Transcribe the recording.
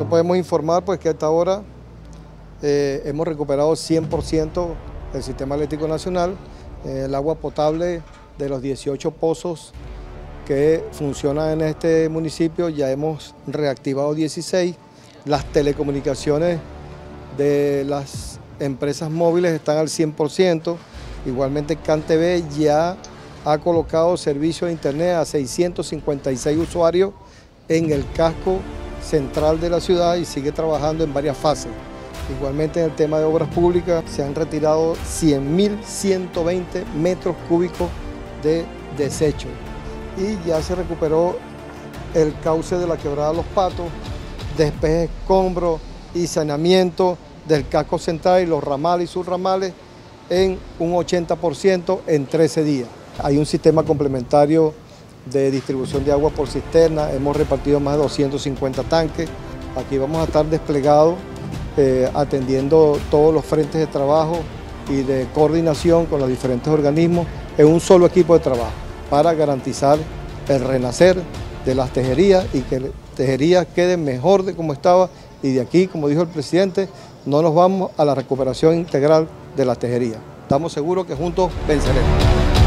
Entonces podemos informar pues, que hasta ahora hemos recuperado 100% del sistema eléctrico nacional, el agua potable de los 18 pozos que funcionan en este municipio, ya hemos reactivado 16, las telecomunicaciones de las empresas móviles están al 100%, igualmente CanTV ya ha colocado servicio de internet a 656 usuarios en el casco central de la ciudad y sigue trabajando en varias fases. Igualmente en el tema de obras públicas se han retirado 100.120 metros cúbicos de desecho y ya se recuperó el cauce de la quebrada Los Patos, despeje de escombros y saneamiento del casco central y los ramales y subramales en un 80% en 13 días. Hay un sistema complementario de distribución de agua por cisterna, hemos repartido más de 250 tanques, aquí vamos a estar desplegados atendiendo todos los frentes de trabajo y de coordinación con los diferentes organismos en un solo equipo de trabajo para garantizar el renacer de las tejerías y que las tejerías queden mejor de como estaba y de aquí, como dijo el presidente, no nos vamos a la recuperación integral de las tejerías. Estamos seguros que juntos venceremos.